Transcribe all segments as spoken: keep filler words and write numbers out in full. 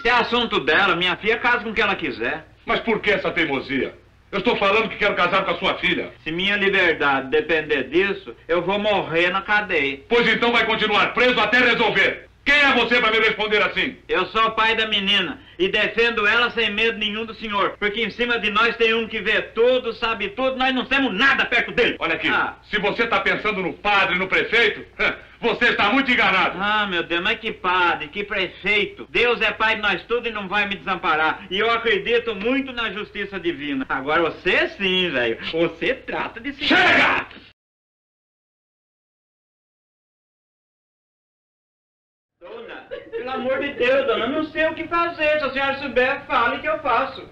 Isso é assunto dela. Minha filha casa com o que ela quiser. Mas por que essa teimosia? Eu estou falando que quero casar com a sua filha. Se minha liberdade depender disso, eu vou morrer na cadeia. Pois então vai continuar preso até resolver. Quem é você para me responder assim? Eu sou o pai da menina e defendo ela sem medo nenhum do senhor. Porque em cima de nós tem um que vê tudo, sabe tudo, nós não temos nada perto dele. Olha aqui, ah. se você está pensando no padre, no prefeito, você está muito enganado. Ah, meu Deus, mas que padre, que prefeito. Deus é pai de nós tudo e não vai me desamparar. E eu acredito muito na justiça divina. Agora você sim, velho. Você trata de se... Chega! Dona, pelo amor de Deus, dona, não sei o que fazer. Se a senhora souber, fale que eu faço.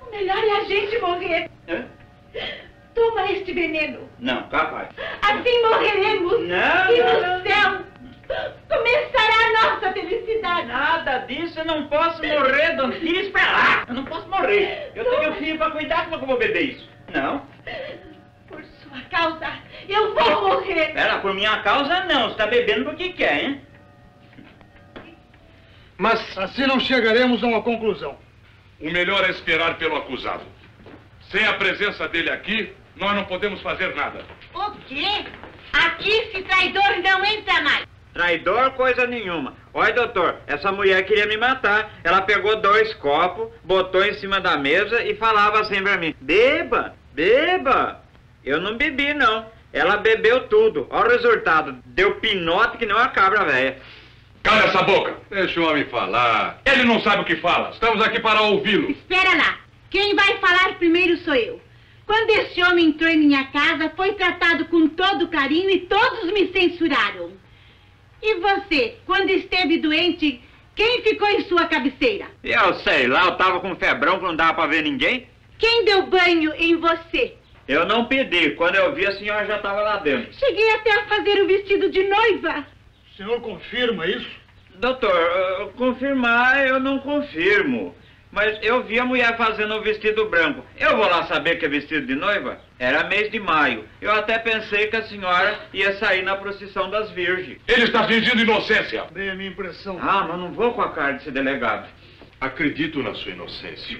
O melhor é a gente morrer. Hã? Toma este veneno. Não, capaz. Assim morreremos. Não, e não, no não. céu começará a nossa felicidade. Nada disso, eu não posso morrer, dona. Tire esperar. Eu não posso morrer. Eu Toma. tenho filho para cuidar, como eu vou beber isso? Não. Por sua causa, eu vou morrer. Pera, por minha causa não. Você está bebendo porque quer, hein? Mas assim não chegaremos a uma conclusão. O melhor é esperar pelo acusado. Sem a presença dele aqui, nós não podemos fazer nada. O quê? Aqui esse traidor não entra mais. Traidor coisa nenhuma. Olha, doutor, essa mulher queria me matar. Ela pegou dois copos, botou em cima da mesa e falava assim pra mim. Beba, beba. Eu não bebi, não. Ela bebeu tudo. Olha o resultado. Deu pinote que não a cabra velha. Cala essa boca! Deixa o homem falar. Ele não sabe o que fala. Estamos aqui para ouvi-lo. Espera lá. Quem vai falar primeiro sou eu. Quando esse homem entrou em minha casa, foi tratado com todo carinho e todos me censuraram. E você, quando esteve doente, quem ficou em sua cabeceira? Eu sei lá, eu tava com febrão que não dava pra ver ninguém. Quem deu banho em você? Eu não pedi. Quando eu vi, a senhora já tava lá dentro. Cheguei até a fazer o vestido de noiva. O senhor confirma isso? Doutor, confirmar eu não confirmo. Mas eu vi a mulher fazendo o vestido branco. Eu vou lá saber que é vestido de noiva? Era mês de maio. Eu até pensei que a senhora ia sair na procissão das virgens. Ele está fingindo inocência. Dei a minha impressão. Ah, mas não vou com a cara desse delegado. Acredito na sua inocência.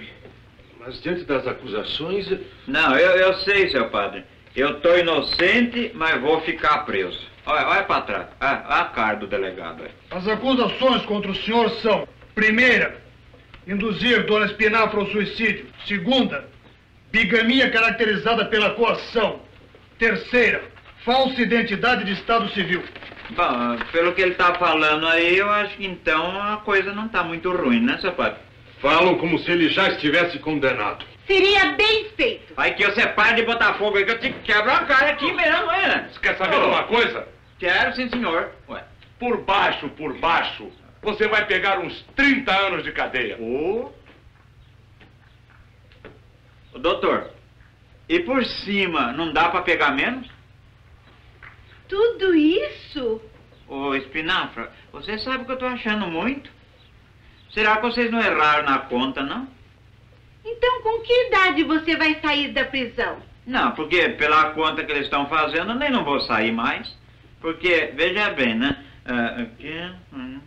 Mas diante das acusações... Não, eu, eu sei, seu padre. Eu estou inocente, mas vou ficar preso. Olha, olha para trás. Olha, olha a cara do delegado. Olha. As acusações contra o senhor são: primeira, induzir Dona Espinafra ao suicídio. Segunda, bigamia caracterizada pela coação. Terceira, falsa identidade de Estado Civil. Bom, pelo que ele está falando aí, eu acho que então a coisa não está muito ruim, né, seu padre? Falam como se ele já estivesse condenado. Seria bem feito. Vai que eu separe de Botafogo aí que eu te quebro a cara aqui mesmo, hein? Você quer saber oh. de uma coisa? Quero, sim, senhor. Ué. Por baixo, por baixo, você vai pegar uns trinta anos de cadeia. Ô, oh. doutor, e por cima, não dá pra pegar menos? Tudo isso? Ô, oh, Espinafra, você sabe que eu tô achando muito. Será que vocês não erraram na conta, não? Então, com que idade você vai sair da prisão? Não, porque pela conta que eles estão fazendo, eu nem não vou sair mais. Porque, veja bem, né? Uh, aqui, hum.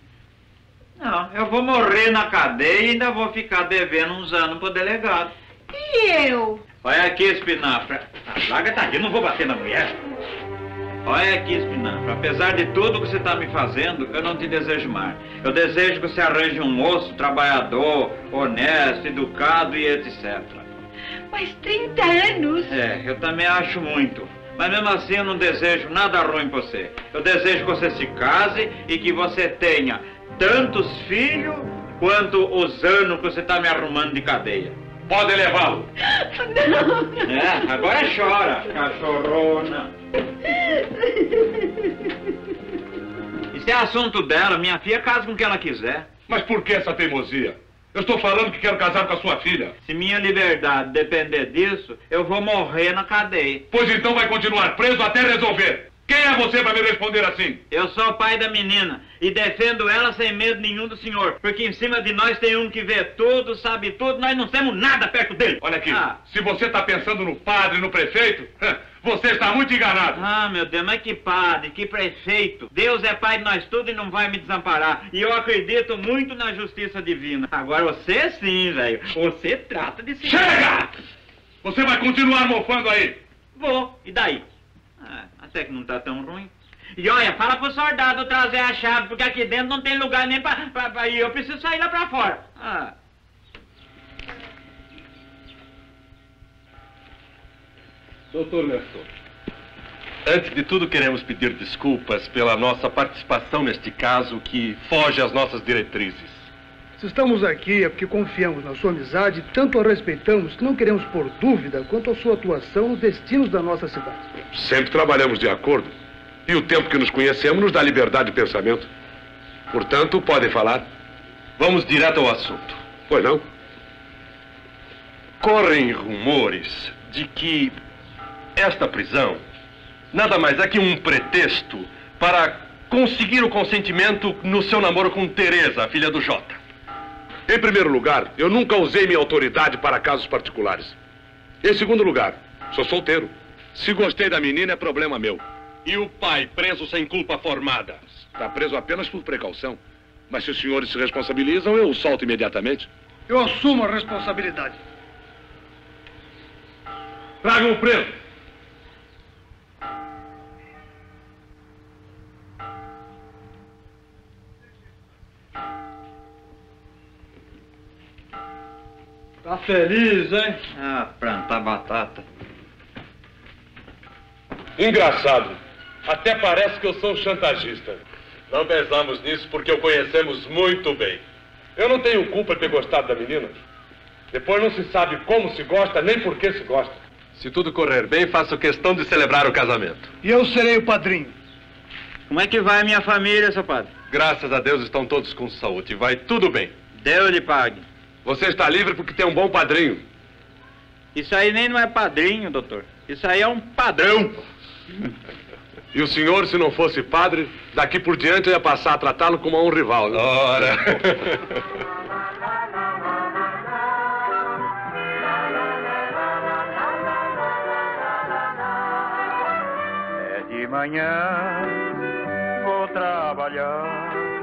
Não, eu vou morrer na cadeia e ainda vou ficar devendo uns anos pro delegado. E eu? Olha aqui, Espinafra. A plaga tá aqui, eu não vou bater na mulher. Olha aqui, Espinafra, apesar de tudo que você está me fazendo, eu não te desejo mais. Eu desejo que você arranje um moço trabalhador, honesto, educado e etcétera. Mas trinta anos? É, eu também acho muito. Mas mesmo assim eu não desejo nada ruim para você. Eu desejo que você se case e que você tenha tantos filhos quanto os anos que você está me arrumando de cadeia. Pode levá-lo. Não. É, agora chora, cachorrona. Isso é assunto dela. Minha filha casa com o que ela quiser. Mas por que essa teimosia? Eu estou falando que quero casar com a sua filha. Se minha liberdade depender disso, eu vou morrer na cadeia. Pois então vai continuar preso até resolver. Quem é você para me responder assim? Eu sou o pai da menina e defendo ela sem medo nenhum do senhor. Porque em cima de nós tem um que vê tudo, sabe tudo, nós não temos nada perto dele. Olha aqui, ah. se você está pensando no padre, no prefeito, Você está muito enganado. Ah, meu Deus, mas que padre, que prefeito. Deus é pai de nós tudo e não vai me desamparar. E eu acredito muito na justiça divina. Agora você sim, velho. Você trata de se... Chega! Você vai continuar mofando aí. Vou. E daí? Ah, até que não está tão ruim. E olha, fala pro soldado trazer a chave, porque aqui dentro não tem lugar nem pra... pra, pra e eu preciso sair lá pra fora. Ah. Doutor Nestor, antes de tudo queremos pedir desculpas pela nossa participação neste caso que foge às nossas diretrizes. Se estamos aqui é porque confiamos na sua amizade e tanto a respeitamos que não queremos pôr dúvida quanto à sua atuação nos destinos da nossa cidade. Sempre trabalhamos de acordo e o tempo que nos conhecemos nos dá liberdade de pensamento. Portanto, podem falar. Vamos direto ao assunto. Pois não? Correm rumores de que esta prisão nada mais é que um pretexto para conseguir o consentimento no seu namoro com Teresa, a filha do Jota. Em primeiro lugar, eu nunca usei minha autoridade para casos particulares. Em segundo lugar, sou solteiro. Se gostei da menina, é problema meu. E o pai preso sem culpa formada? Está preso apenas por precaução. Mas se os senhores se responsabilizam, eu o solto imediatamente. Eu assumo a responsabilidade. Tragam o preso. Tá feliz, hein? Ah, plantar batata. Engraçado. Até parece que eu sou um chantagista. Não pensamos nisso porque o conhecemos muito bem. Eu não tenho culpa de ter gostado da menina. Depois não se sabe como se gosta, nem por que se gosta. Se tudo correr bem, faço questão de celebrar o casamento. E eu serei o padrinho. Como é que vai a minha família, seu padre? Graças a Deus estão todos com saúde. Vai tudo bem. Deus lhe pague. Você está livre porque tem um bom padrinho. Isso aí nem não é padrinho, doutor. Isso aí é um padrão. E o senhor, se não fosse padre, daqui por diante eu ia passar a tratá-lo como a um rival. Né? Ora! É de manhã, vou trabalhar.